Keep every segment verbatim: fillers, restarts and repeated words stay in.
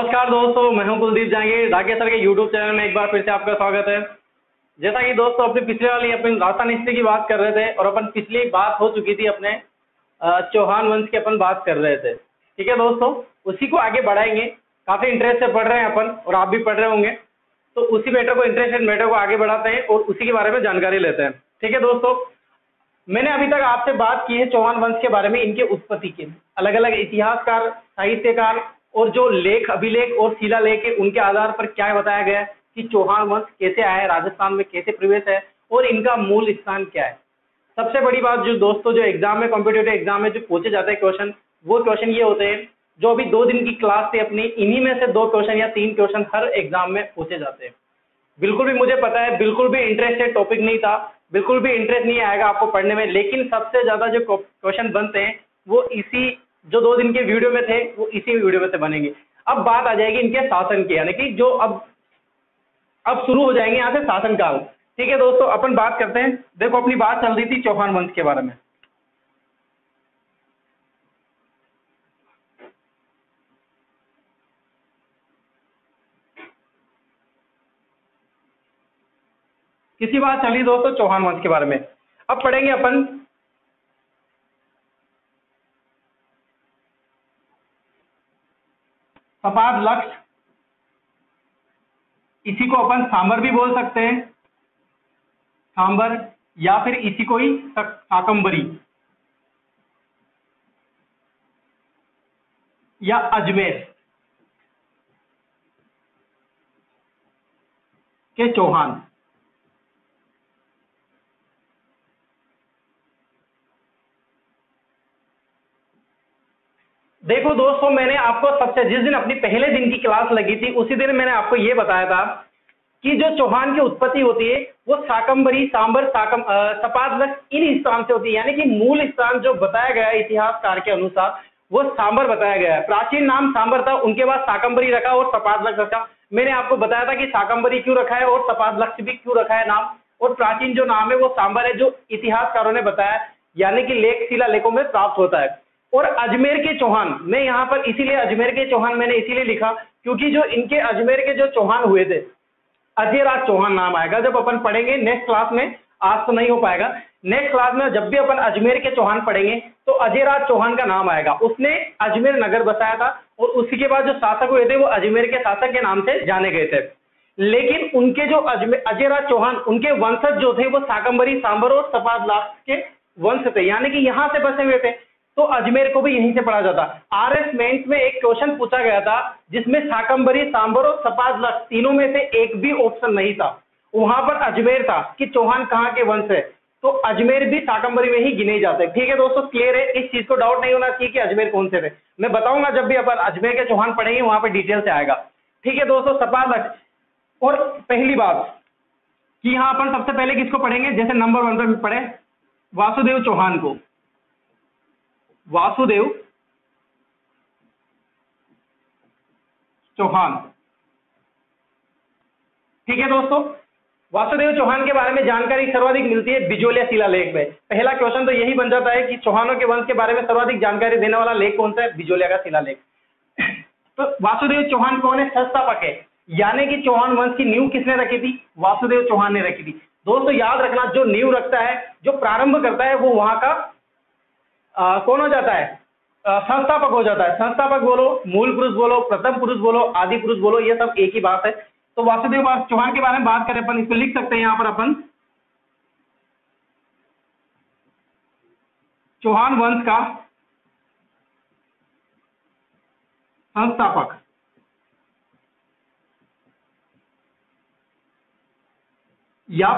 नमस्कार दोस्तों, मैं हूं कुलदीप जांगीर। राकेश सर के यूट्यूब चैनल में एक बार फिर से आपका स्वागत है। जैसा कि दोस्तों अपनी पिछले वाली अपन राजस्थान हिस्ट्री की बात कर रहे थे और अपन पिछली बात हो चुकी थी, अपने चौहान वंश की अपन बात कर रहे थे। ठीक है दोस्तों, उसी को आगे बढ़ाएंगे। काफ़ी इंटरेस्ट से पढ़ रहे हैं अपन और आप भी पढ़ रहे होंगे, तो उसी मैटर को इंटरेस्ट मैटर को आगे बढ़ाते हैं और उसी के बारे में जानकारी लेते हैं। ठीक है दोस्तों, मैंने अभी तक आपसे बात की है चौहान वंश के बारे में, इनके उत्पत्ति के अलग अलग इतिहासकार, साहित्यकार और जो लेख अभिलेख और शिला लेख है उनके आधार पर क्या बताया गया है कि चौहान वंश कैसे आया है, राजस्थान में कैसे प्रवेश है और इनका मूल स्थान क्या है। सबसे बड़ी बात जो दोस्तों जो एग्जाम में, कॉम्पिटेटिव एग्जाम में जो पूछे जाते हैं क्वेश्चन, वो क्वेश्चन ये होते हैं जो अभी दो दिन की क्लास थी अपनी, इन्हीं में से दो क्वेश्चन या तीन क्वेश्चन हर एग्जाम में पूछे जाते हैं। बिल्कुल भी मुझे पता है बिल्कुल भी इंटरेस्टेड टॉपिक नहीं था, बिल्कुल भी इंटरेस्ट नहीं आएगा आपको पढ़ने में, लेकिन सबसे ज्यादा जो क्वेश्चन बनते हैं वो इसी जो दो दिन के वीडियो में थे वो इसी वीडियो में से बनेंगे। अब बात आ जाएगी इनके शासन की, यानी कि जो अब अब शुरू हो जाएंगे यहाँ से शासनकाल। ठीक है दोस्तों, अपन बात करते हैं। देखो अपनी बात चल रही थी चौहान वंश के बारे में। किसी बात चली दोस्तों चौहान वंश के बारे में। अब पढ़ेंगे अपन सपादलक्ष, इसी को अपन साम्भर भी बोल सकते हैं, साम्भर, या फिर इसी को ही शाकम्भरी या अजमेर के चौहान। देखो दोस्तों, मैंने आपको सबसे जिस दिन अपनी पहले दिन की क्लास लगी थी उसी दिन मैंने आपको ये बताया था कि जो चौहान की उत्पत्ति होती है वो शाकम्भरी, सांबर, साकम सपादलक्ष इन स्थान से होती है। यानी कि मूल स्थान जो बताया गया है इतिहासकार के अनुसार वो सांबर बताया गया है। प्राचीन नाम सांबर था, उनके बाद शाकम्भरी रखा और सपादलक्ष रखा। मैंने आपको बताया था कि शाकम्भरी क्यों रखा है और सपादलक्ष भी क्यों रखा है नाम, और प्राचीन जो नाम है वो सांबर है जो इतिहासकारों ने बताया, यानी कि लेख शिला लेखों में प्राप्त होता है। और अजमेर के चौहान, मैं यहाँ पर इसीलिए अजमेर के चौहान मैंने इसीलिए लिखा क्योंकि जो इनके अजमेर के जो चौहान हुए थे, अजयराज चौहान नाम आएगा जब अपन पढ़ेंगे नेक्स्ट क्लास में। आज तो नहीं हो पाएगा, नेक्स्ट क्लास में जब भी अपन अजमेर के चौहान पढ़ेंगे तो अजयराज चौहान का नाम आएगा। उसने अजमेर नगर बसाया था और उसी के बाद जो शासक हुए थे वो अजमेर के शासक के नाम से जाने गए थे। लेकिन उनके जो अजमेर अजयराज चौहान, उनके वंशज जो थे वो शाकम्भरी, सांबर और सपादलक्ष के वंश थे, यानी कि यहाँ से बसे हुए थे, तो अजमेर को भी यहीं से पढ़ा जाता। आरएस मेंस में एक क्वेश्चन पूछा गया था जिसमें शाकम्भरी, सांबर और सपादलक्ष तीनों में से एक भी ऑप्शन नहीं था, वहां पर अजमेर था कि चौहान कहाँ के वंश है, तो अजमेर भी शाकम्भरी में ही गिने जाते हैं। ठीक है दोस्तों, क्लियर है, इस चीज को डाउट नहीं होना चाहिए कि अजमेर कौन से थे। मैं बताऊंगा जब भी अपन अजमेर के चौहान पढ़ेंगे, वहां पर डिटेल से आएगा। ठीक है दोस्तों, सपादलक्ष। और पहली बात कि यहाँ अपन सबसे पहले किसको पढ़ेंगे, जैसे नंबर वन पर पढ़े वासुदेव चौहान को, वासुदेव चौहान। ठीक है दोस्तों, वासुदेव चौहान के बारे में जानकारी सर्वाधिक मिलती है बिजोलिया शिला लेख में। पहला क्वेश्चन तो यही बन जाता है कि चौहानों के वंश के बारे में सर्वाधिक जानकारी देने वाला लेख कौन सा है, बिजोलिया का शिला लेख। तो वासुदेव चौहान कौन है, संस्थापक है, यानी कि चौहान वंश की नींव किसने रखी थी, वासुदेव चौहान ने रखी थी। दोस्तों याद रखना, जो नींव रखता है, जो प्रारंभ करता है, वो वहां का आ, कौन हो जाता है, संस्थापक हो जाता है। संस्थापक बोलो, मूल पुरुष बोलो, प्रथम पुरुष बोलो, आदि पुरुष बोलो, ये सब एक ही बात है। तो वासुदेव चौहान के बारे में बात करें अपन, इसको लिख सकते हैं यहाँ पर अपन, चौहान वंश का संस्थापक। या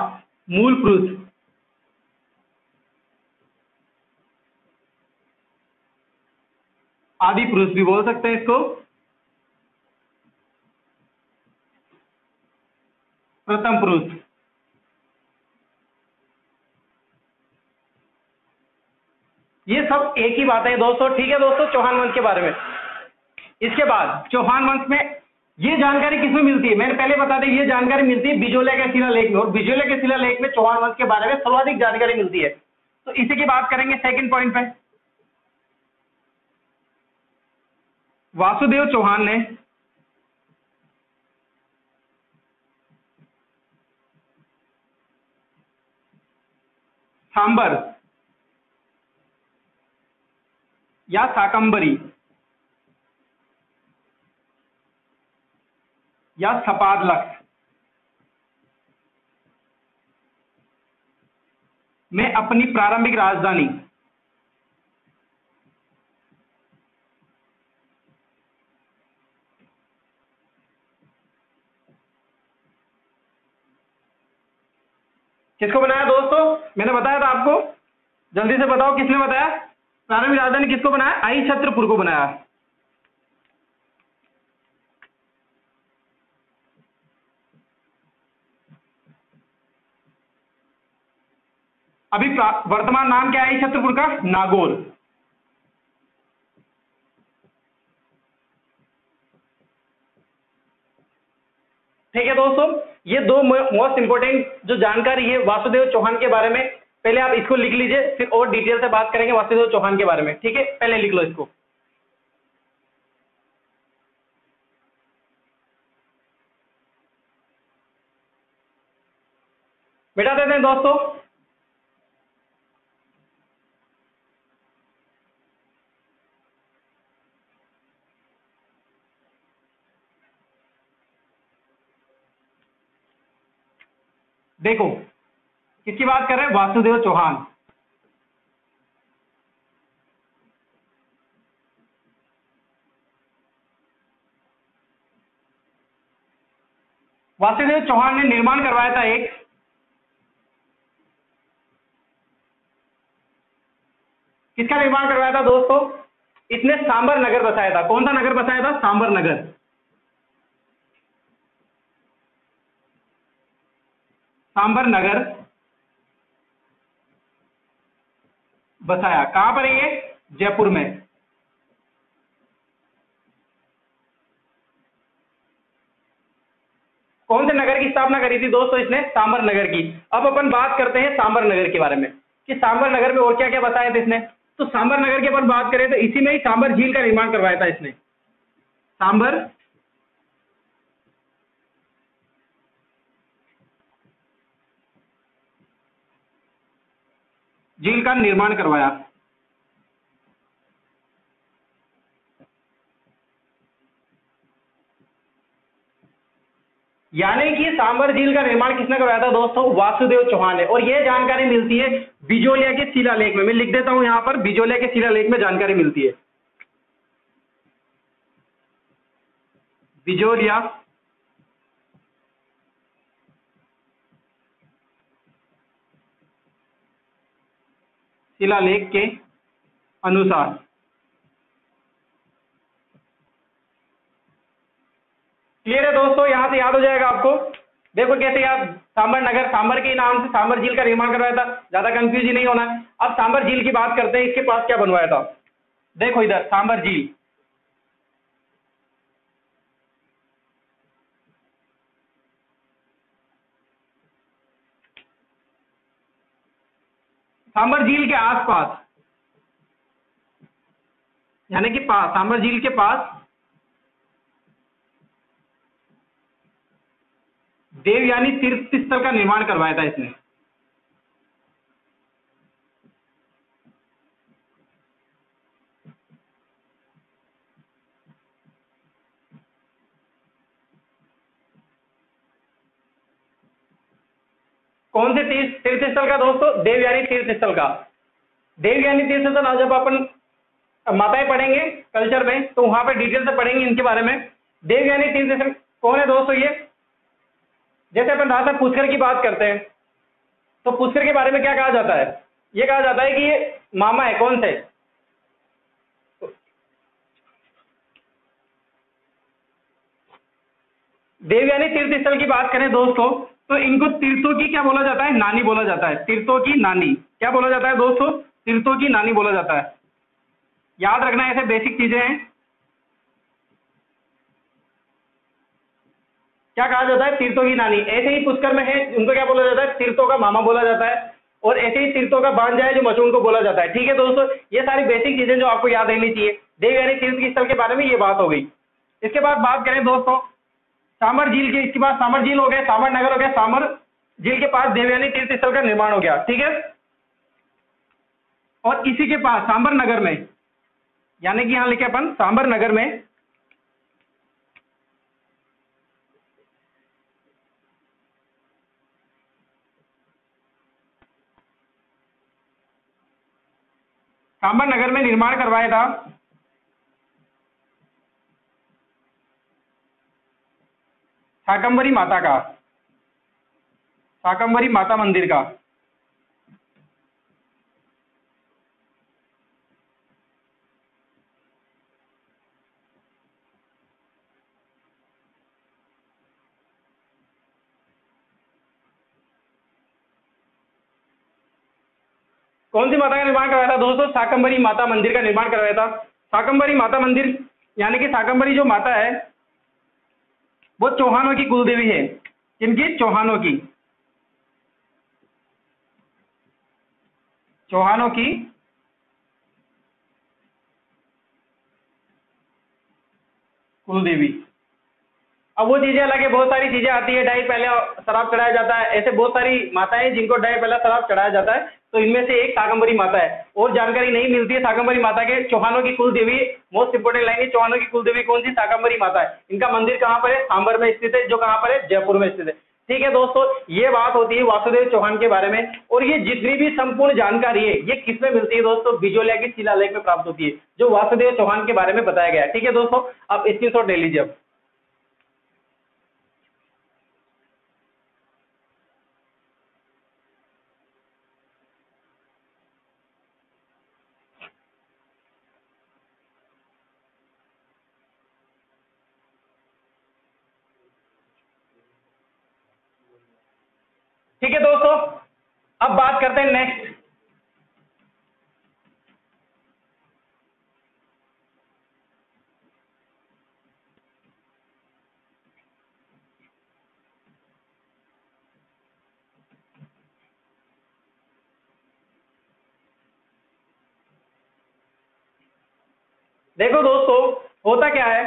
मूल पुरुष आदि पुरुष भी बोल सकते हैं इसको, प्रथम पुरुष। ये सब एक ही बात है दोस्तों। ठीक है दोस्तों, चौहान वंश के बारे में। इसके बाद चौहान वंश में ये जानकारी किसमें मिलती है, मैंने पहले बता दी, ये जानकारी मिलती है बिजोलिया के शिला लेख में, और बिजोलिया के शिला लेख में चौहान वंश के बारे में सर्वाधिक जानकारी मिलती है। तो इसी की बात करेंगे सेकेंड पॉइंट पे। वासुदेव चौहान ने सांबर या शाकम्भरी या सपादलक्ष में अपनी प्रारंभिक राजधानी किसको बनाया दोस्तों? मैंने बताया था आपको, जल्दी से बताओ किसने बताया प्रारंभिक राजधानी किसको बनाया? आहिच्छत्रपुर को बनाया। अभी वर्तमान नाम क्या है आहिच्छत्रपुर का? नाडोल। ठीक है दोस्तों, ये दो मोस्ट इंपोर्टेंट जो जानकारी है वासुदेव चौहान के बारे में, पहले आप इसको लिख लीजिए, फिर और डिटेल से बात करेंगे वासुदेव चौहान के बारे में। ठीक है, पहले लिख लो इसको। मिटा देते हैं दोस्तों। देखो किसकी बात कर रहे हैं? वासुदेव चौहान। वासुदेव चौहान ने निर्माण करवाया था एक किसका निर्माण करवाया था दोस्तों? इसने सांभर नगर बसाया था। कौन सा नगर बसाया था? सांभर नगर। सांभर नगर बसाया। कहां पर है ये? जयपुर में। कौन से नगर की स्थापना करी थी दोस्तों इसने? सांभर नगर की। अब अपन बात करते हैं सांभर नगर के बारे में कि सांभर नगर में और क्या क्या बताया था इसने। तो सांभर नगर के अपन बात करें तो इसी में ही सांभर झील का निर्माण करवाया था इसने। सांभर झील का निर्माण करवाया। यानी कि सांभर झील का निर्माण किसने करवाया था दोस्तों? वासुदेव चौहान ने। और यह जानकारी मिलती है बिजोलिया के शिलालेख में। मैं लिख देता हूं यहां पर, बिजोलिया के शिलालेख में जानकारी मिलती है। बिजोलिया शिलालेख के अनुसार क्लियर है दोस्तों, यहां से याद हो जाएगा आपको। देखो कैसे याद, सांभर नगर सांभर के नाम से सांभर झील का निर्माण करवाया था, ज्यादा कंफ्यूज ही नहीं होना है। अब सांभर झील की बात करते हैं, इसके पास क्या बनवाया था? देखो इधर सांभर झील, सांभर झील के आसपास, यानी कि पास सांभर झील के पास देवयानी तीर्थ स्थल का निर्माण करवाया था इसने। कौन से तीर्थ स्थल का दोस्तों? देवयानी तीर्थ स्थल का। देवयानी तीर्थ स्थल जब अपन माताएं पढ़ेंगे कल्चर में तो वहां पर डिटेल से पढ़ेंगे इनके बारे में। देवयानी तीर्थ स्थल कौन है दोस्तों? ये जैसे अपन रहा था पुष्कर की बात करते हैं तो पुष्कर के बारे में क्या कहा जाता है? ये कहा जाता है कि ये मामा है। कौन से? देवयानी तीर्थ स्थल की बात करें दोस्तों तो इनको तीर्थों की क्या बोला जाता है? नानी बोला जाता है। तीर्थों की नानी क्या बोला जाता है दोस्तों? तीर्थों की नानी बोला जाता है। याद रखना, ऐसे बेसिक चीजें हैं। क्या कहा जाता है? तीर्थों की नानी। ऐसे ही पुष्कर में है, उनको क्या बोला जाता है? तीर्थों का मामा बोला जाता है। और ऐसे ही तीर्थों का भांजा है जो मचून को बोला जाता है। ठीक है दोस्तों, ये सारी बेसिक चीजें जो आपको याद रहनी चाहिए। देवयानी तीर्थ स्थल के बारे में ये बात हो गई। इसके बाद बात करें दोस्तों सांभर झील के, इसके बाद सांभर झील हो गया, सांभर नगर हो गया, सांभर झील के पास देवयानी तीर्थ स्थल का निर्माण हो गया। ठीक है, और इसी के पास सांभर नगर में, यानी कि यहां लिखे अपन सांभर नगर में सांभर नगर में निर्माण करवाया था। शाकम्भरी माता का, शाकम्भरी माता मंदिर का, कौन सी माता का निर्माण करवाया था दोस्तों? शाकम्भरी माता मंदिर का निर्माण करवाया था। शाकम्भरी माता मंदिर यानी कि शाकम्भरी जो माता है वो चौहानों की कुलदेवी है। इनकी चौहानों की, चौहानों की कुलदेवी। अब वो चीजें अलग है, बहुत सारी चीजें आती है, डाई पहले शराब चढ़ाया जाता है, ऐसे बहुत सारी माताएं हैं जिनको डाई पहला शराब चढ़ाया जाता है, तो इनमें से एक शाकम्भरी माता है। और जानकारी नहीं मिलती है शाकम्भरी माता के, चौहानों की कुलदेवी, मोस्ट इंपोर्टेंट लाइन है, चौहानों की कुलदेवी कौन सी? शाकम्भरी माता है। इनका मंदिर कहाँ पर है? सांभर में स्थित है, जो कहाँ पर है? जयपुर में स्थित है। ठीक है दोस्तों, ये बात होती है वासुदेव चौहान के बारे में। और ये जितनी भी संपूर्ण जानकारी है ये किसमें मिलती है दोस्तों? बिजोलिया की शिलालेख में प्राप्त होती है, जो वासुदेव चौहान के बारे में बताया गया है। ठीक है दोस्तों, अब स्क्रीनशॉट ले लीजिए। अब ठीक है दोस्तों, अब बात करते हैं नेक्स्ट। देखो दोस्तों, होता क्या है,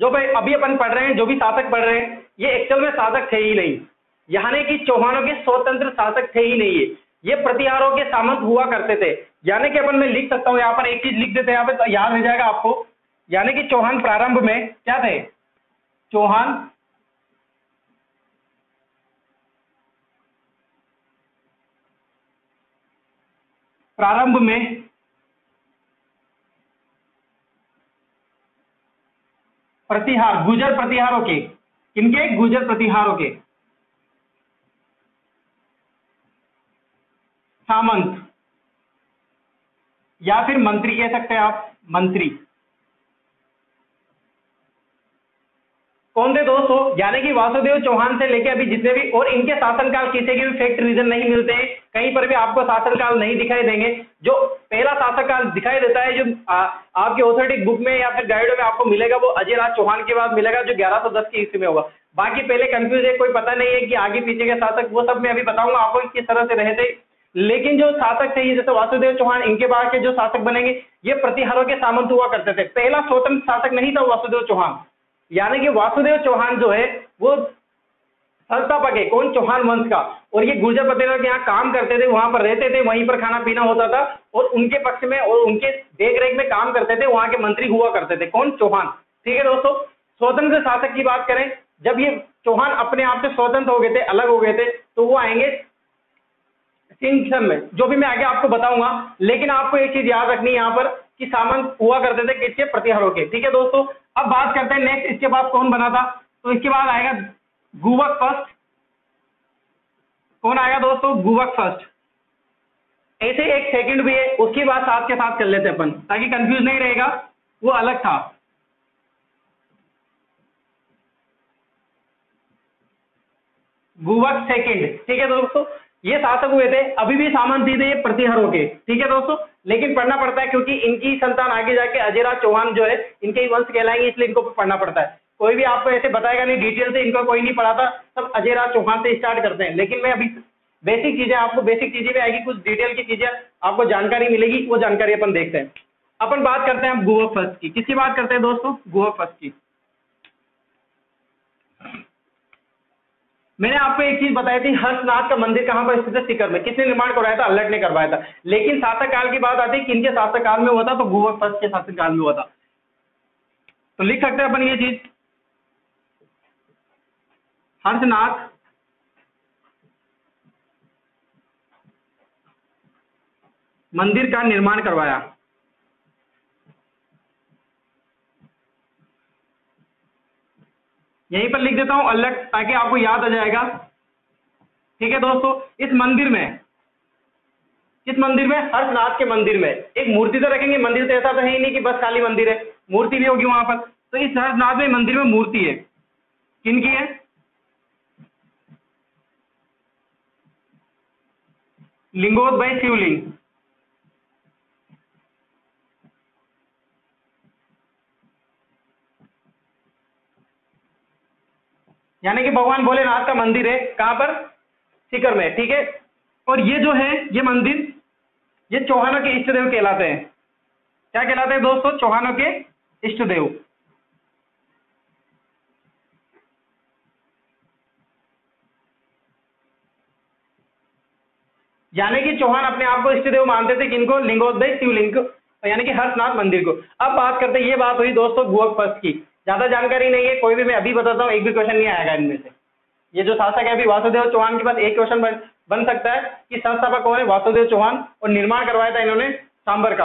जो भाई अभी अपन पढ़ रहे हैं, जो भी शासक पढ़ रहे हैं, ये एक्चुअल में शासक थे ही नहीं, यानी कि चौहानों के स्वतंत्र शासक थे ही नहीं है, ये प्रतिहारों के सामंत हुआ करते थे। यानी कि अपन मैं लिख सकता हूं, यहाँ पर एक चीज लिख देते हैं, यहाँ पे तो याद हो जाएगा आपको। यानी कि चौहान प्रारंभ में क्या थे? चौहान प्रारंभ में प्रतिहार, गुर्जर प्रतिहारों के, इनके गुर्जर प्रतिहारों के सामंत, या फिर मंत्री कह सकते हैं आप, मंत्री कौन थे दोस्तों? यानी कि वासुदेव चौहान से लेके अभी जितने भी, और इनके शासनकाल किसी के भी फैक्ट रीजन नहीं मिलते हैं, कहीं पर भी आपको शासनकाल नहीं दिखाई देंगे। जो पहला शासनकाल दिखाई देता है, जो आ, आपके ऑथोरिटिक बुक में या फिर गाइडों में आपको मिलेगा, वो अजयराज चौहान के बाद मिलेगा, जो ग्यारह सौ दस की ईस्वी में होगा। बाकी पहले कंफ्यूज है, कोई पता नहीं है कि आगे पीछे के शासक, वो सब मैं अभी बताऊंगा आपको किस तरह से रहते। लेकिन जो शासक थे, जैसे वासुदेव चौहान, इनके बाद के जो शासक बनेंगे, ये प्रतिहारों के सामंत हुआ करते थे। पहला स्वतंत्र शासक नहीं था वासुदेव चौहान, यानी कि वासुदेव चौहान जो है वो संस्थापक है, कौन? चौहान वंश का। और ये गुर्जर प्रतिहार के यहाँ काम करते थे, वहां पर रहते थे, वहीं पर खाना पीना होता था, और उनके पक्ष में और उनके देख रेख में काम करते थे, वहां के मंत्री हुआ करते थे, कौन? चौहान। ठीक है दोस्तों, स्वतंत्र शासक की बात करें, जब ये चौहान अपने आप से स्वतंत्र हो गए थे, अलग हो गए थे, तो वो आएंगे सिंह में, जो भी मैं आगे आपको बताऊंगा। लेकिन आपको एक चीज याद रखनी है यहाँ पर, कि सामंत हुआ करते थे किसके? प्रतिहारों के। ठीक है दोस्तों, अब बात करते हैं नेक्स्ट, इसके बाद कौन बना था? तो इसके बाद आएगा गूवक फर्स्ट। कौन आएगा दोस्तों? गूवक फर्स्ट। ऐसे एक सेकंड भी है, उसके बाद साथ के साथ कर लेते हैं अपन, ताकि कंफ्यूज नहीं रहेगा, वो अलग था। गूवक सेकेंड। ठीक है दोस्तों, ये शासक हुए थे, अभी भी सामंत थे ये प्रतिहारों के। ठीक है दोस्तों, लेकिन पढ़ना पड़ता है, क्योंकि इनकी संतान आगे जाके अजयराज चौहान जो है इनके ही वंश कहलाएंगे, इसलिए इनको पढ़ना पड़ता है। कोई भी आपको ऐसे बताएगा नहीं डिटेल से, इनको कोई नहीं पढ़ाता, सब अजयराज चौहान से स्टार्ट करते हैं। लेकिन मैं अभी बेसिक चीजें आपको, बेसिक चीजें भी आएगी, कुछ डिटेल की चीजें आपको जानकारी मिलेगी, वो जानकारी अपन देखते हैं। अपन बात करते हैं अब गूवक फर्स्ट की। किसकी बात करते हैं दोस्तों? गूवक फर्स्ट की। मैंने आपको एक चीज बताई थी, हर्षनाथ का मंदिर कहाँ पर स्थित है? सीकर में। किसने निर्माण करवाया था? अल्लट ने करवाया था। लेकिन शासनकाल की बात आती है किनके शासनकाल में हुआ था, तो गूवक फर्स्ट के शासनकाल में हुआ था। तो लिख सकते हैं अपन ये चीज, हर्षनाथ मंदिर का निर्माण करवाया। यहीं पर लिख देता हूं अलग, ताकि आपको याद आ जाएगा। ठीक है दोस्तों, इस मंदिर में, इस मंदिर में हर्षनाथ के मंदिर में एक मूर्ति तो रखेंगे। मंदिर तो ऐसा तो है ही नहीं कि बस खाली मंदिर है, मूर्ति भी होगी वहां पर। तो इस हर्षनाथ में मंदिर में मूर्ति है, किनकी है? लिंगोद्भय शिवलिंग। यानी कि भगवान भोलेनाथ का मंदिर है, कहां पर? सीकर में। ठीक है, और ये जो है ये मंदिर, ये चौहानों के इष्ट देव कहलाते हैं। क्या कहलाते हैं दोस्तों? चौहानों के इष्ट देव। यानी कि चौहान अपने आप को इष्ट देव मानते थे, किनको? लिंगोद्भय शिवलिंग को, यानी कि हर्षनाथ मंदिर को। अब बात करते हैं, ये बात हुई दोस्तों गूवक फर्स्ट की। ज्यादा जानकारी नहीं है, कोई भी मैं अभी बताता हूँ, एक भी क्वेश्चन नहीं आएगा इनमें से। ये जो शासक है अभी वासुदेव चौहान के पास एक क्वेश्चन बन, बन सकता है कि संस्थापक कौन है? वासुदेव चौहान। और निर्माण करवाया था इन्होंने साम्भर का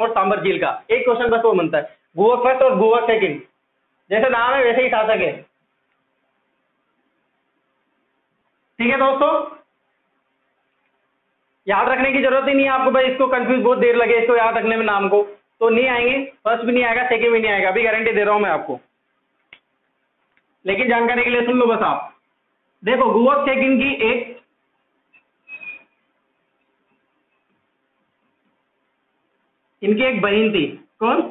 और साम्भर झील का। एक क्वेश्चन बस वो बनता है। गूवक फर्स्ट और गूवक सेकंड, जैसे नाम है वैसे ही शासक है। ठीक है दोस्तों, याद रखने की जरूरत ही नहीं है आपको भाई, इसको कंफ्यूज बहुत देर लगे इसको याद रखने में, नाम को तो नहीं आएंगे, फर्स्ट भी नहीं आएगा, सेकंड भी नहीं आएगा, अभी गारंटी दे रहा हूं मैं आपको। लेकिन जानकारी के लिए सुन लो बस आप। देखो गूवक सेकंड की एक इनकी एक बहन थी। कौन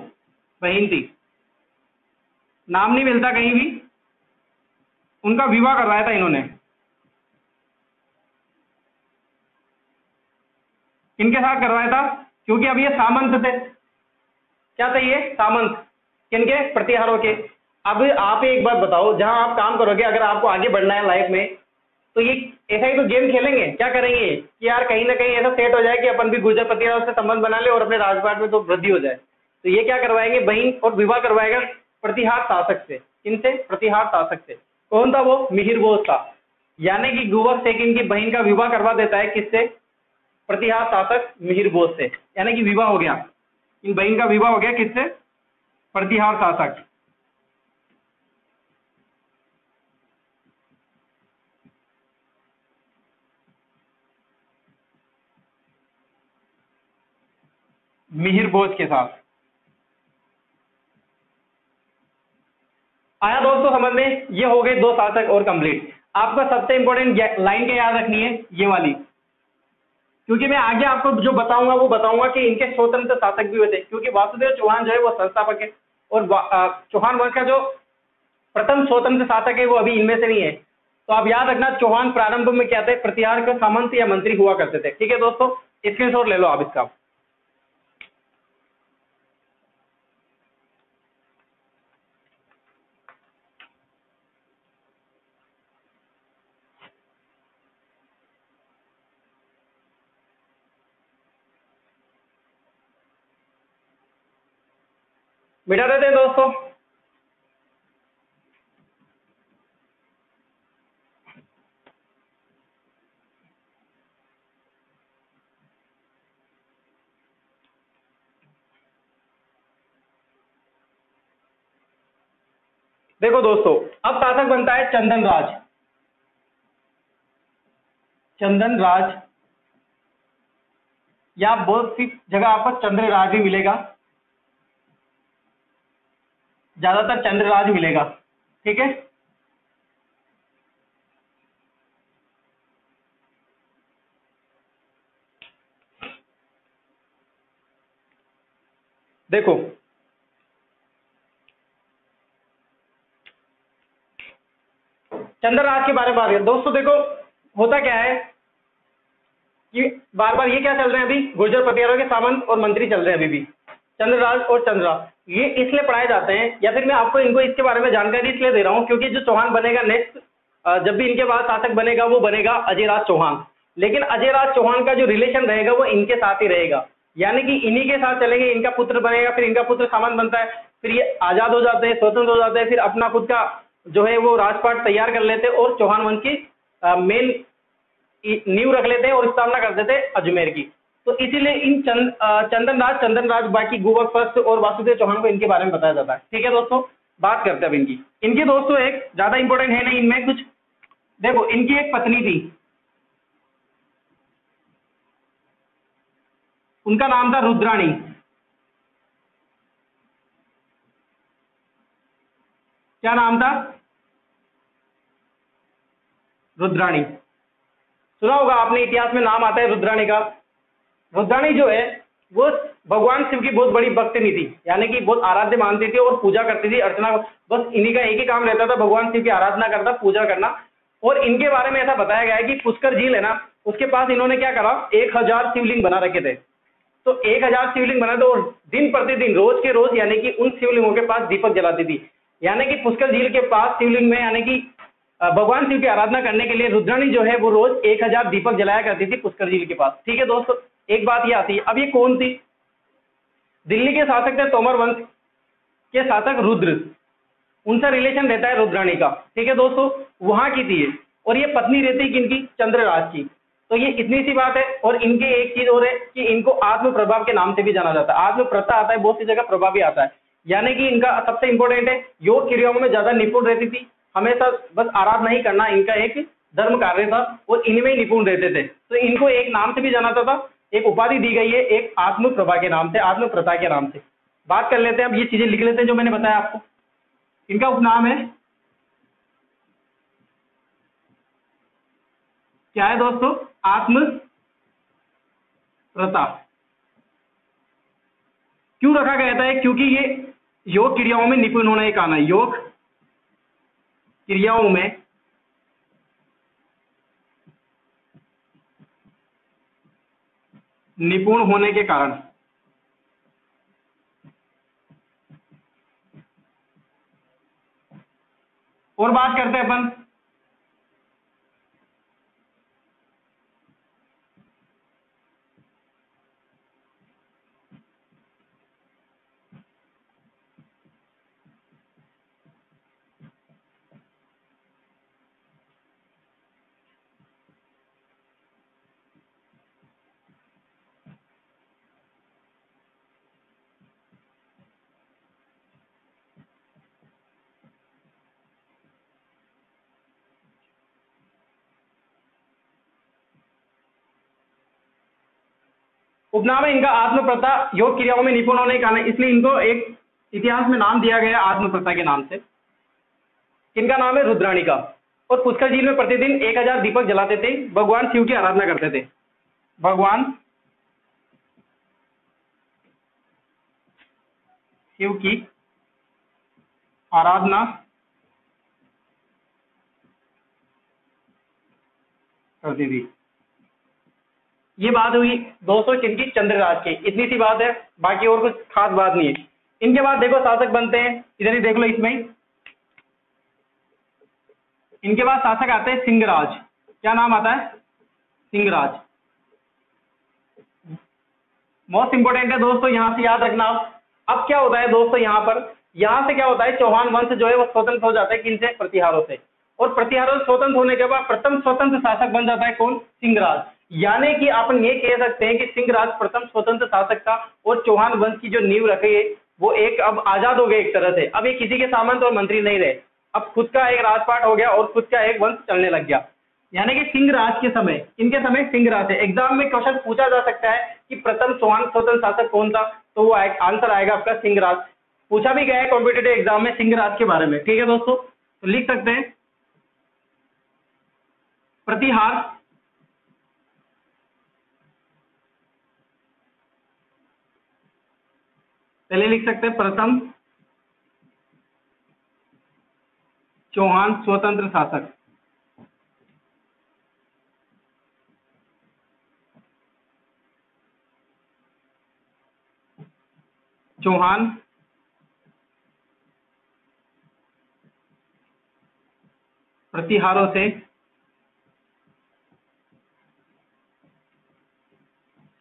बहन थी? नाम नहीं मिलता कहीं भी। उनका विवाह करवाया था इन्होंने, इनके साथ करवाया था, क्योंकि अब ये सामंत थे। क्या चाहिए? सामंत, किनके? प्रतिहारों के। अब आप एक बात बताओ, जहां आप काम करोगे, अगर आपको आगे बढ़ना है लाइफ में, तो ये ऐसा ही तो गेम खेलेंगे? क्या करेंगे कि यार कहीं ना कहीं ऐसा सेट हो जाए कि अपन भी गुर्जर प्रतिहार से संबंध बना ले और अपने राजपाट में तो वृद्धि हो जाए। तो ये क्या करवाएंगे? बहन, और विवाह करवाएगा प्रतिहार शासक से। इनसे प्रतिहार शासक से। कौन था वो? मिहिर भोज था। यानी कि गूवक सेकंड की बहन का विवाह करवा देता है किससे? प्रतिहार शासक मिहिर भोज से। यानी कि विवाह हो गया, इन बहन का विवाह हो गया किससे? प्रतिहार शासक। मिहिर भोज के साथ। आया दोस्तों समझ में? ये हो गए दो शासक और कंप्लीट। आपको सबसे इंपॉर्टेंट लाइन क्या याद रखनी है? ये वाली, क्योंकि मैं आगे आपको जो बताऊंगा वो बताऊंगा कि इनके स्वतंत्र शासक भी हुए थे। क्योंकि वासुदेव चौहान जो है वो संस्थापक है, और चौहान वंश का जो प्रथम स्वतंत्र शासक है वो अभी इनमें से नहीं है। तो आप याद रखना, चौहान प्रारंभ में क्या थे? प्रतिहार के सामंत या मंत्री हुआ करते थे। ठीक है दोस्तों, स्क्रीनशॉट ले लो आप इसका। मिटा देते हैं दोस्तों। देखो दोस्तों, अब शासक बनता है चंद्रराज। चंद्रराज, या बहुत सी जगह आपको चंद्रराज भी मिलेगा, ज्यादातर चंद्रराज मिलेगा। ठीक है, देखो चंद्रराज के बारे में बात है दोस्तों। देखो होता क्या है कि बार बार ये क्या चल रहे हैं अभी? गुर्जर प्रतिहारों के सामंत और मंत्री चल रहे हैं अभी भी, चंद्रराज और चंद्रराज। ये इसलिए पढ़ाए जाते हैं, या फिर मैं आपको इनको इसके बारे में जानकारी इसलिए दे रहा हूँ क्योंकि जो चौहान बनेगा नेक्स्ट जब भी इनके बाद शासक बनेगा वो बनेगा अजयराज चौहान, लेकिन अजयराज चौहान का जो रिलेशन रहेगा वो इनके साथ ही रहेगा, यानी कि इन्हीं के साथ चलेंगे, इनका पुत्र बनेगा, फिर इनका पुत्र सामंत बनता है, फिर ये आजाद हो जाते हैं, स्वतंत्र हो जाते हैं, फिर अपना खुद का जो है वो राजपाट तैयार कर लेते हैं और चौहान वंश की मेन नींव रख लेते हैं और स्थापना कर देते हैं अजमेर की। तो इसीलिए इन चंद चंद्रराज चंद्रराज बाकी गूवक फर्स्ट और वासुदेव चौहान को इनके बारे में बताया जाता है। ठीक है दोस्तों, बात करते हैं अब इनकी इनकी दोस्तों एक ज्यादा इंपॉर्टेंट है नहीं इनमें कुछ। देखो, इनकी एक पत्नी थी, उनका नाम था रुद्राणी। क्या नाम था? रुद्राणी। सुना होगा आपने, इतिहास में नाम आता है रुद्राणी का। रुद्राणी जो है वो भगवान शिव की बहुत बड़ी भक्तनी थी, यानी कि बहुत आराध्य मानती थी और पूजा करती थी, अर्चना। बस इन्हीं का एक ही काम रहता था, भगवान शिव की आराधना करना, पूजा करना। और इनके बारे में ऐसा बताया गया है कि पुष्कर झील है ना, उसके पास इन्होंने क्या करा, एक हजार शिवलिंग बना रखे थे। तो एक हजार शिवलिंग बनाए थे और दिन प्रतिदिन रोज के रोज यानी कि उन शिवलिंगों के पास दीपक जलाती थी, यानी कि पुष्कर झील के पास शिवलिंग में यानी कि भगवान शिव की आराधना करने के लिए रुद्राणी जो है वो रोज एक हजार दीपक जलाया करती थी पुष्कर झील के पास। ठीक है दोस्तों, एक बात ये आती है। अब ये कौन थी? दिल्ली के शासक थे तोमर वंश के शासक रुद्र, उनसे रिलेशन रहता है रुद्राणी का। ठीक है दोस्तों, वहां की थी ये। और ये पत्नी रहती किनकी? चंद्रराज की। तो ये इतनी सी बात है। और इनके एक चीज और है कि इनको आत्म प्रभाव के नाम से भी जाना जाता है। आत्म प्रभाव आता है, बहुत सी जगह प्रभाव भी आता है, यानी कि इनका सबसे इंपॉर्टेंट है योग क्रियाओं में ज्यादा निपुण रहती थी, हमेशा बस आराधना ही करना इनका एक धर्म कार्य था और इनमें ही निपुण रहते थे। तो इनको एक नाम से भी जाना जाता था, एक उपाधि दी गई है, एक आत्मप्रभा के नाम से, आत्मप्रभा के नाम से। बात कर लेते हैं, अब ये चीजें लिख लेते हैं जो मैंने बताया आपको। इनका उपनाम है, क्या है दोस्तों? आत्मप्रभा। क्यों रखा गया था? क्योंकि ये योग क्रियाओं में निपुण होना ही कहना है, योग क्रियाओं में निपुण होने के कारण। और बात करते हैं अपन, उपनाम है इनका आत्मप्रथा, योग क्रियाओं में निपुण होने का, इसलिए इनको एक इतिहास में नाम दिया गया आत्मप्रथा के नाम से। इनका नाम है रुद्राणी का। और पुष्कर झील में प्रतिदिन एक हजार दीपक जलाते थे, भगवान शिव की आराधना करते थे, भगवान शिव की आराधना करती थी। ये बात हुई दोस्तों किनकी? चंद्रराज की। इतनी सी बात है, बाकी और कुछ खास बात नहीं है। इनके बाद देखो शासक बनते हैं, इधर ही देख लो इसमें ही। इनके बाद शासक आते हैं सिंहराज। क्या नाम आता है? सिंहराज। मोस्ट इंपोर्टेंट है दोस्तों, यहां से याद रखना आप। अब क्या होता है दोस्तों, यहाँ पर यहाँ से क्या होता है, चौहान वंश जो है वो स्वतंत्र हो जाता है किनसे? प्रतिहारों से। और प्रतिहारों से स्वतंत्र होने के बाद प्रथम स्वतंत्र शासक बन जाता है कौन? सिंहराज। यानी कि अपन ये कह सकते हैं कि सिंहराज प्रथम स्वतंत्र शासक था और चौहान वंश की जो नींव रखी है वो एक अब आजाद हो गए एक तरह से। अब ये किसी के सामंत और मंत्री नहीं रहे, अब खुद का एक राजपाट हो गया और खुद का एक वंश चलने लग गया। यानी कि सिंहराज के समय, इनके समय सिंहराज है। एग्जाम में क्वेश्चन पूछा जा सकता है कि प्रथम चौहान स्वतंत्र शासक कौन था, तो वो आंसर आएगा आपका सिंहराज। पूछा भी गया है कॉम्पिटेटिव एग्जाम में सिंहराज के बारे में। ठीक है दोस्तों, तो लिख सकते हैं प्रतिहार पहले लिख सकते हैं, प्रथम चौहान स्वतंत्र शासक। चौहान प्रतिहारों से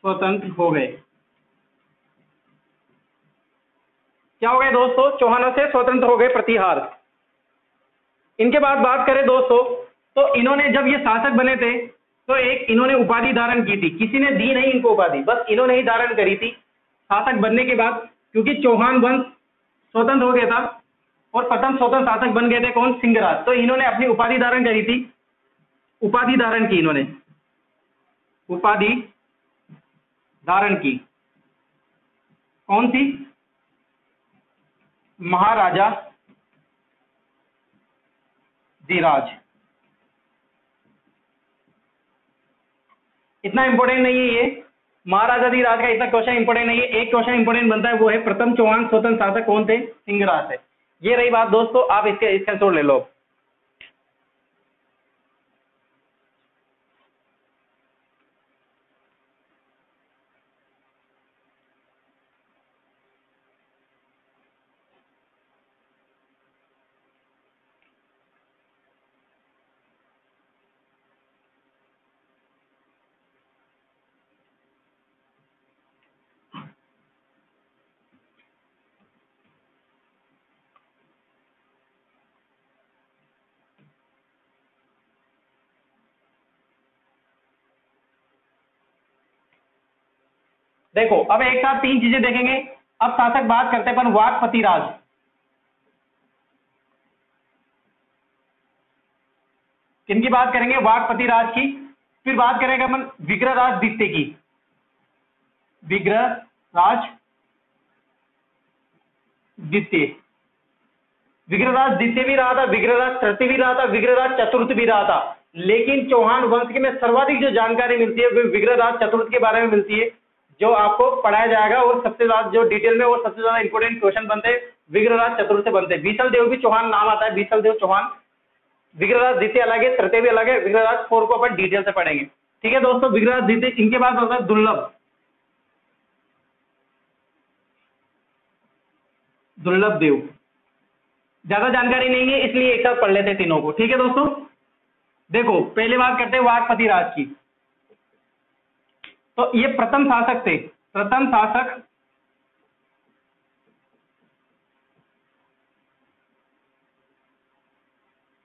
स्वतंत्र हो गए। क्या हो गए दोस्तों? चौहानों से स्वतंत्र हो गए प्रतिहार। इनके बाद बात करें दोस्तों, तो इन्होंने जब ये शासक बने थे तो एक इन्होंने उपाधि धारण की थी, किसी ने दी नहीं इनको उपाधि, बस इन्होंने ही धारण करी थी शासक बनने के बाद, क्योंकि चौहान वंश स्वतंत्र हो गया था और प्रथम स्वतंत्र शासक बन गए थे कौन? सिंहराज। तो इन्होंने अपनी उपाधि धारण करी थी, उपाधि धारण की, इन्होंने उपाधि धारण की, कौन सी? महाराजा धीराज। इतना इंपोर्टेंट नहीं है ये महाराजा धीराज का, इतना क्वेश्चन इंपोर्टेंट नहीं है। एक क्वेश्चन इंपोर्टेंट बनता है, वो है प्रथम चौहान स्वतंत्र शासक कौन थे? सिंहराज थे। ये रही बात दोस्तों, आप इसके इसका आंसर ले लो। देखो अब एक साथ तीन चीजें देखेंगे। अब शासक बात करते हैं अपन वाक्पतिराज। किनकी बात करेंगे? वाक्पतिराज की। फिर बात करेंगे अपन विग्रहराज द्वितीय की, विग्रहराज द्वितीय। विग्रहराज द्वितीय भी रहा था, विग्रहराज तृतीय भी रहा था, विग्रहराज चतुर्थ भी रहा था, लेकिन चौहान वंश में सर्वाधिक जो जानकारी मिलती है वो विग्रहराज चतुर्थ के बारे में मिलती है, जो आपको पढ़ाया जाएगा और सबसे ज्यादा जो डिटेल में और सबसे ज्यादा इंपोर्टेंट क्वेश्चन बनते हैं विग्रहराज चतुर्थ से बनते हैं। बीसल देव भी चौहान नाम आता है, बीसल देव चौहान। विग्रहराज द्वितीय अलग है, तृतीय भी अलग है। विग्रहराज फोर को अपन डिटेल से पढ़ेंगे, ठीक है दोस्तों। विग्रहराज द्वितीय। इनके बाद होता है दुर्लभ, दुर्लभ देव। ज्यादा जानकारी नहीं है इसलिए एक साथ पढ़ लेते तीनों को, ठीक है दोस्तों। देखो पहले बात करते हैं वाक्पतिराज की। तो ये प्रथम शासक थे, प्रथम शासक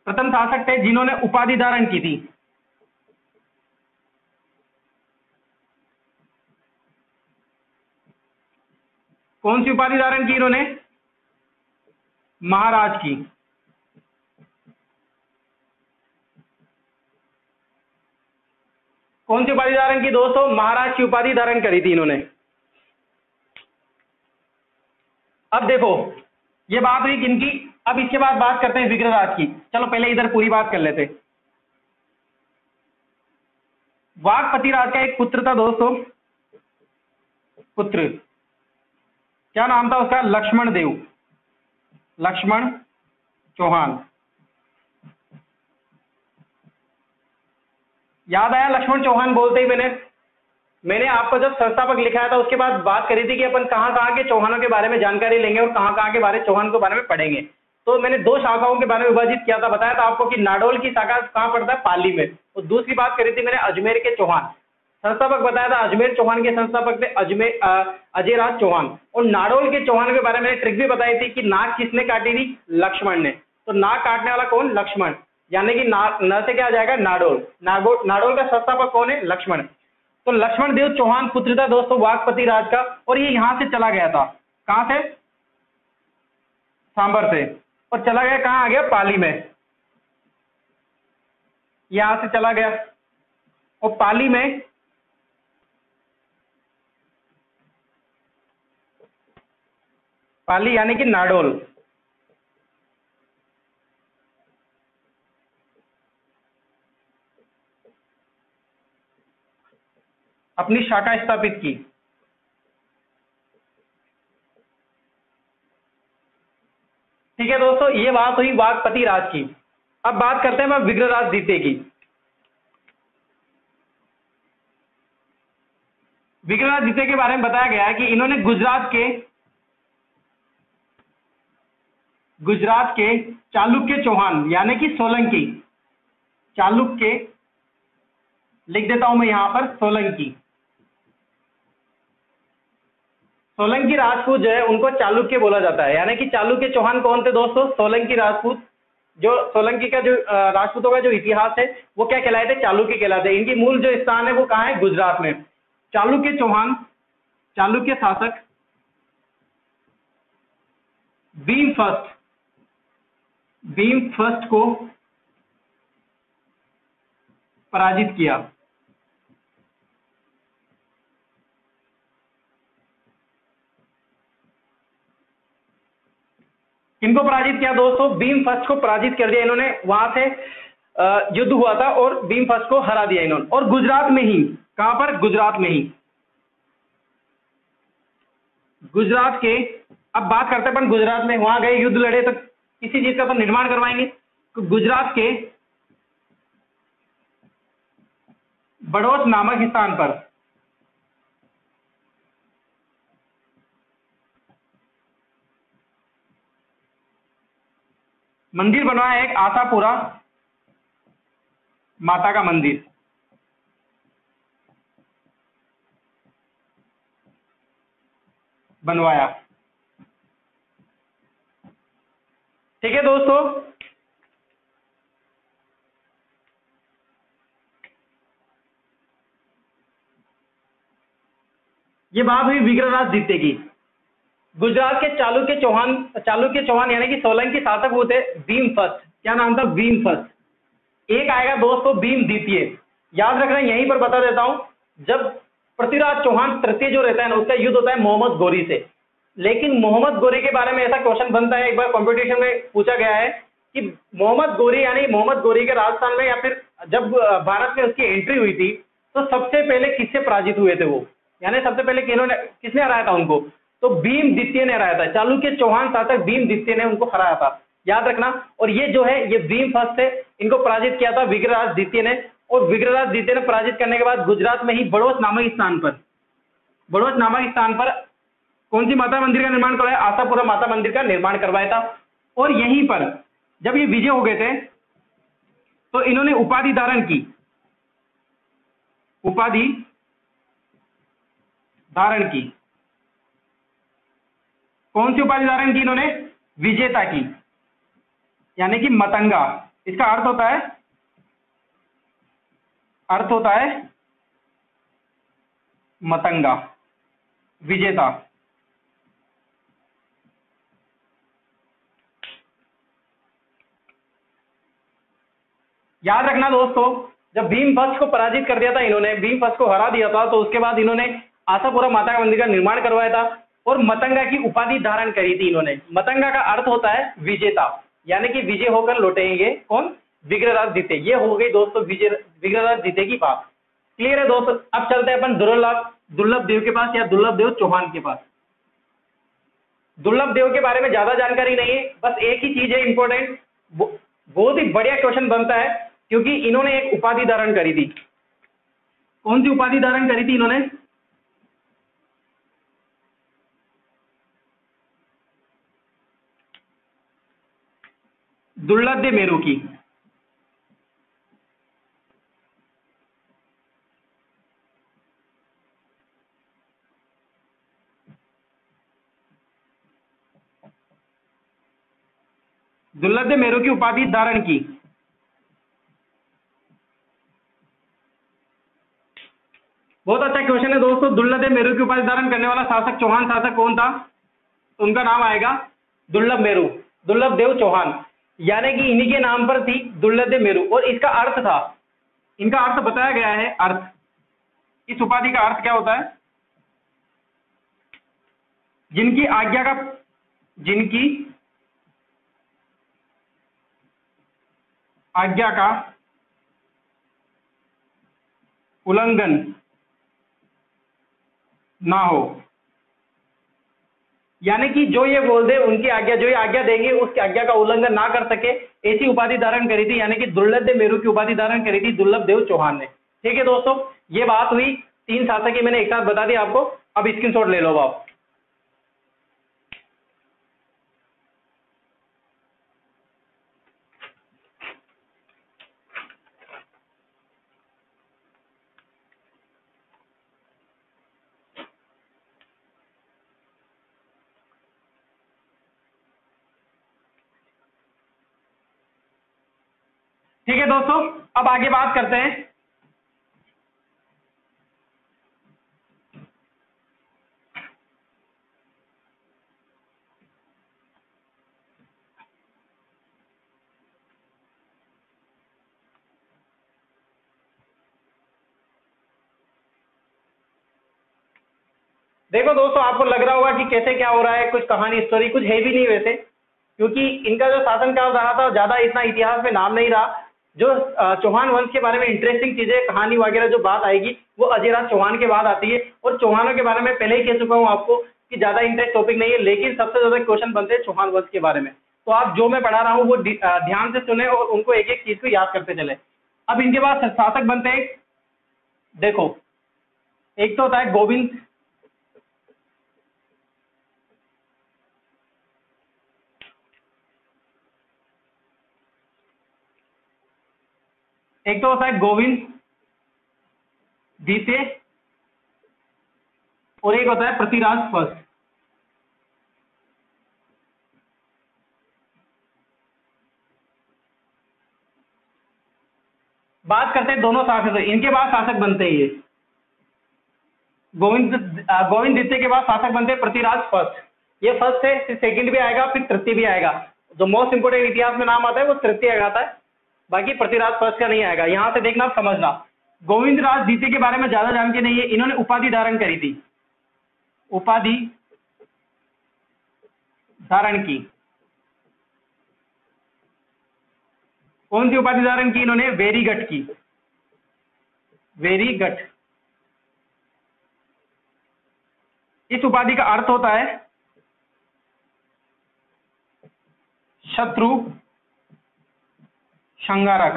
प्रथम शासक थे जिन्होंने उपाधि धारण की थी। कौन सी उपाधि धारण की इन्होंने? महाराज की। कौन सी उपाधि धारण की दोस्तों? महाराज की उपाधि धारण करी थी इन्होंने। अब देखो ये बात हुई किनकी। अब इसके बाद बात करते हैं विग्रहराज की। चलो पहले इधर पूरी बात कर लेते। वाक्पतिराज का एक पुत्र था दोस्तों, पुत्र। क्या नाम था उसका? लक्ष्मण देव, लक्ष्मण चौहान। याद आया? लक्ष्मण चौहान बोलते ही मैंने मैंने आपको जब संस्थापक लिखाया था उसके बाद बात करी थी कि अपन कहाँ कहाँ के चौहानों के बारे में जानकारी लेंगे और कहाँ कहाँ के बारे चौहान के बारे में पढ़ेंगे। तो मैंने दो शाखाओं के बारे में विभाजित किया था, बताया था आपको कि नाडोल की शाखा कहाँ पड़ता है? पाली में। और दूसरी बात करी थी मैंने अजमेर के चौहान, संस्थापक बताया था अजमेर चौहान के संस्थापक थे अजमेर अजयराज चौहान। और नाडोल के चौहान के बारे में ट्रिक भी बताई थी कि नाक किसने काटी थी? लक्ष्मण ने। तो नाक काटने वाला कौन? लक्ष्मण, यानी कि ना न से क्या आ जाएगा? नाडोल। नाडोल नाडोल का संस्थापक कौन है? लक्ष्मण। तो लक्ष्मण देव चौहान पुत्र था दोस्तों वाक्पतिराज का, और ये यहां से चला गया था। कहां से? साम्भर से। और चला गया कहां? आ गया पाली में, यहां से चला गया। और पाली में पाली यानी कि नाडोल, अपनी शाखा स्थापित की। ठीक है दोस्तों, ये बात हुई वाक्पतिराज की। अब बात करते हैं विग्रहराज द्वितीय की। विग्रहराज द्वितीय के बारे में बताया गया है कि इन्होंने गुजरात के गुजरात के चालुक्य चौहान यानी कि सोलंकी चालुक्य, लिख देता हूं मैं यहां पर सोलंकी, सोलंकी राजपूत जो है उनको चालुक्य बोला जाता है। यानी कि चालुक्य चौहान कौन थे दोस्तों? सोलंकी राजपूत। जो सोलंकी का जो राजपूतों का जो इतिहास है वो क्या कहलाए थे? चालुक्य कहलाते हैं। इनकी मूल जो स्थान है वो कहाँ है? गुजरात में। चालुक्य चौहान, चालुक्य शासक भीम फर्स्ट, भीम फर्स्ट को पराजित किया। इनको पराजित किया दोस्तों, भीम फर्स्ट को पराजित कर दिया इन्होंने। वहां से युद्ध हुआ था और भीम फर्स्ट को हरा दिया इन्होंने, और गुजरात में ही, कहां पर? गुजरात में ही, गुजरात के। अब बात करते हैं अपन गुजरात में, वहां गए युद्ध लड़े तो किसी चीज का अपन निर्माण करवाएंगे। गुजरात के बड़ोच नामक स्थान पर, मंदिर बनवाया है एक, आशापुरा माता का मंदिर। बनवाया, ठीक है दोस्तों। ये बात हुई विग्रहराज द्वितीय की। गुजरात के चालुक्य चौहान, चालुक्य चौहान यानी कि सोलंकी शासक वो थे भीम फर्स्ट। क्या नाम था? भीम फर्स्ट। एक आएगा दोस्तों भीम द्वितीय, याद रखना। यहीं पर बता देता हूं, जब पृथ्वीराज चौहान तृतीय जो रहता है ना, उसका युद्ध होता है मोहम्मद गोरी से। लेकिन मोहम्मद गोरी के बारे में ऐसा क्वेश्चन बनता है, एक बार कॉम्पिटिशन में पूछा गया है कि मोहम्मद गोरी यानी मोहम्मद गोरी के राजस्थान में या फिर जब भारत में उसकी एंट्री हुई थी तो सबसे पहले किससे पराजित हुए थे वो, यानी सबसे पहले किन्होंने, किसने हराया था उनको? तो भीम द्वितीय ने हराया था। चालुक्य चौहान शासक भीम द्वितीय ने उनको हराया था, याद रखना। और ये जो है ये भीम फर्स्ट थे, इनको पराजित किया था विग्रहराज द्वितीय ने। और विग्रहराज द्वितीय ने पराजित करने के बाद गुजरात में ही बड़ोच नामक स्थान पर, बड़ोच नामक स्थान पर कौन सी माता मंदिर का निर्माण करवाया? आशापुरा माता मंदिर का निर्माण करवाया था। और यहीं पर जब ये विजय हो गए थे तो इन्होंने उपाधि धारण की, उपाधि धारण की। कौन सी उपाधि धारण की इन्होंने? विजेता की, यानी कि मतंगा। इसका अर्थ होता है, अर्थ होता है मतंगा, विजेता। याद रखना दोस्तों, जब भीम फर्स्ट को पराजित कर दिया था इन्होंने, भीम फर्स्ट को हरा दिया था, तो उसके बाद इन्होंने आशापुरा माता का मंदिर का निर्माण करवाया था और मतंगा की उपाधि धारण करी थी इन्होंने। मतंगा का अर्थ होता है विजेता, यानी कि विजय होकर लौटेंगे कौन? विग्रहराज द्वितीय। ये हो गई दोस्तों विजय विग्रहराज द्वितीय की बात। क्लियर है दोस्तों। अब चलते हैं अपन दुर्लभ दुर्लभ देव के पास, या दुर्लभ देव चौहान के पास। दुर्लभ देव के बारे में ज्यादा जानकारी नहीं है, बस एक ही चीज है इंपॉर्टेंट, बहुत ही बढ़िया क्वेश्चन बनता है, क्योंकि इन्होंने एक उपाधि धारण करी थी। कौन सी उपाधि धारण करी थी इन्होंने? दुर्लभ देव मेरू की। दुर्लभ देव मेरू की उपाधि धारण की। बहुत अच्छा क्वेश्चन है दोस्तों। दुर्लभ देव मेरू की उपाधि धारण करने वाला शासक, चौहान शासक कौन था? उनका नाम आएगा दुर्लभ मेरू, दुर्लभ देव चौहान, यानी कि इन्हीं के नाम पर थी दुर्लभ देव मेरू। और इसका अर्थ था, इनका अर्थ बताया गया है, अर्थ, इस उपाधि का अर्थ क्या होता है? जिनकी आज्ञा का, जिनकी आज्ञा का उल्लंघन ना हो, यानी कि जो ये बोल दे, उनकी आज्ञा, जो ये आज्ञा देंगे उसकी आज्ञा का उल्लंघन ना कर सके, ऐसी उपाधि धारण करी थी, यानी कि दुर्लभ देव मेरू की उपाधि धारण करी थी दुर्लभ देव चौहान ने। ठीक है दोस्तों, ये बात हुई, तीन शासक की मैंने एक साथ बता दी आपको। अब स्क्रीनशॉट ले लो आप। ठीक है दोस्तों, अब आगे बात करते हैं। देखो दोस्तों, आपको लग रहा होगा कि कैसे क्या हो रहा है, कुछ कहानी स्टोरी कुछ है भी नहीं वैसे, क्योंकि इनका जो शासनकाल रहा था ज्यादा इतना इतिहास में नाम नहीं रहा। जो चौहान वंश के बारे में इंटरेस्टिंग चीजें कहानी वगैरह जो बात आएगी वो अजयराज चौहान के बाद आती है, और चौहानों के बारे में पहले ही कह चुका हूँ आपको कि ज्यादा इंटरेस्ट टॉपिक नहीं है, लेकिन सबसे ज्यादा क्वेश्चन बनते हैं चौहान वंश के बारे में। तो आप जो मैं पढ़ा रहा हूँ वो ध्यान से सुने और उनको एक एक चीज को याद करते चले। अब इनके बाद शासक बनते हैं, देखो एक तो होता है गोविंद एक तो होता है गोविंद जीते और एक होता है पृथ्वीराज फर्स्ट। बात करते हैं दोनों शासक, इनके बाद शासक बनते हैं ये गोविंद गोविंद जीते के बाद शासक बनते हैं पृथ्वीराज फर्स्ट। ये फर्स्ट है, फिर सेकंड भी आएगा, फिर तृतीय भी आएगा। जो मोस्ट इंपोर्टेंट इतिहास में नाम आता है वो तृतीय आता है, बाकी पृथ्वीराज फर्स्ट का नहीं आएगा। यहाँ से देखना समझना, गोविंद राज जीते के बारे में ज्यादा जानते नहीं है, इन्होंने उपाधि धारण करी थी, उपाधि धारण की। कौन सी उपाधि धारण की इन्होंने? वेरीगट की, वेरीगट। इस उपाधि का अर्थ होता है शत्रु संगारक,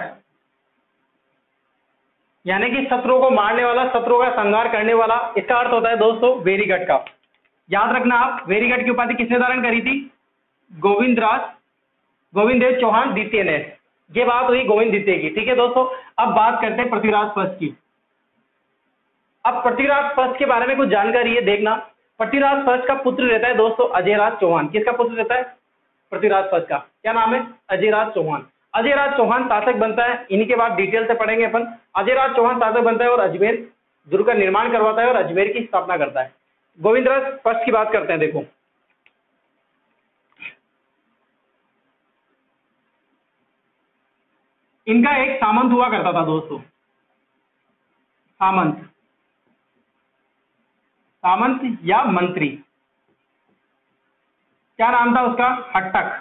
यानी कि शत्रुओं को मारने वाला, शत्रुओं का संगार करने वाला, इसका अर्थ होता है दोस्तों वेरीगट का। याद रखना आप, वेरीगट की उपाधि किसने धारण करी थी? गोविंद राज गोविंद देव चौहान द्वितीय ने। ये बात हुई गोविंद द्वितीय की। ठीक है दोस्तों, अब बात करते हैं पृथ्वीराज फर्स्ट की। अब पृथ्वीराज फर्स्ट के बारे में कुछ जानकारी है, देखना। पृथ्वीराज फर्स्ट का पुत्र रहता है दोस्तों अजयराज चौहान। किसका पुत्र रहता है? पृथ्वीराज फर्स्ट का। क्या नाम है? अजयराज चौहान। अजयराज चौहान शासक बनता है, इन्हीं के बाद डिटेल से पढ़ेंगे अपन। अजयराज चौहान शासक बनता है और अजमेर दुर्ग का निर्माण करवाता है और अजमेर की स्थापना करता है। गोविंदराज फर्स्ट की बात करते हैं, देखो इनका एक सामंत हुआ करता था दोस्तों, सामंत सामंत या मंत्री। क्या नाम था उसका? हट्टक।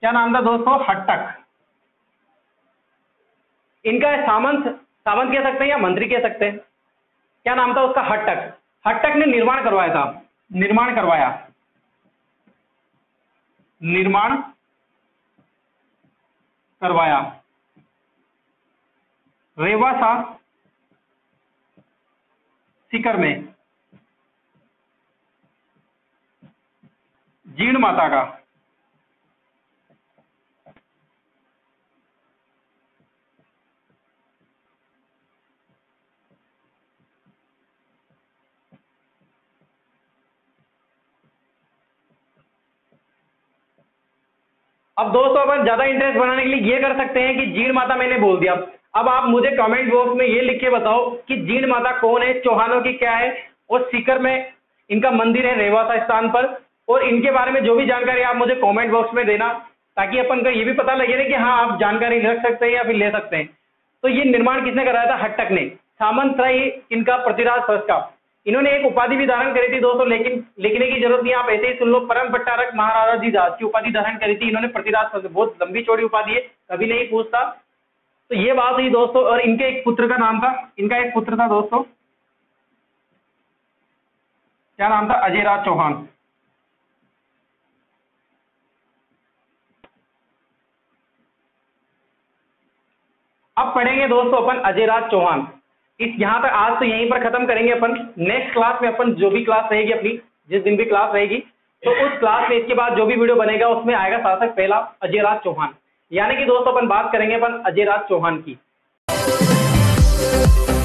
क्या नाम था दोस्तों? हट्टक। इनका सामंत सामंत कह सकते हैं या मंत्री कह सकते हैं। क्या नाम था उसका? हट्टक। हट्टक ने निर्माण करवाया था, निर्माण करवाया निर्माण करवाया रेवा सा सीकर में जीण माता का। अब दोस्तों अपन ज्यादा इंटरेस्ट बनाने के लिए ये कर सकते हैं कि जीण माता मैंने बोल दिया, अब आप मुझे कमेंट बॉक्स में ये लिख के बताओ कि जीण माता कौन है, चौहानों की क्या है, और सीकर में इनका मंदिर है रेवासा स्थान पर, और इनके बारे में जो भी जानकारी आप मुझे कमेंट बॉक्स में देना, ताकि अपन को ये भी पता लगे ना कि हाँ आप जानकारी रख सकते हैं या फिर ले सकते हैं। तो ये निर्माण किसने कराया था? हट्टक ने। सामंत था ये इनका पृथ्वीराज फर्स्ट का। इन्होंने एक उपाधि भी धारण करी थी दोस्तों, लेकिन लिखने की जरूरत नहीं, आप ऐसे ही सुन लो, परम भट्टारक महाराजा जी दास की उपाधि धारण करी थी इन्होंने पृथ्वीराज फर्स्ट। बहुत लंबी चौड़ी उपाधि है, कभी नहीं पूछता। तो ये बात हुई दोस्तों, और इनके एक पुत्र का नाम था, इनका एक पुत्र था दोस्तों, क्या नाम था? अजयराज चौहान। अब पढ़ेंगे दोस्तों अपन अजयराज चौहान। इस यहाँ तक आज तो यहीं पर खत्म करेंगे अपन। नेक्स्ट क्लास में अपन जो भी क्लास रहेगी अपनी, जिस दिन भी क्लास रहेगी, तो उस क्लास में इसके बाद जो भी वीडियो बनेगा उसमें आएगा शासक पहला अजयराज चौहान, यानी कि दोस्तों अपन बात करेंगे अपन अजयराज चौहान की।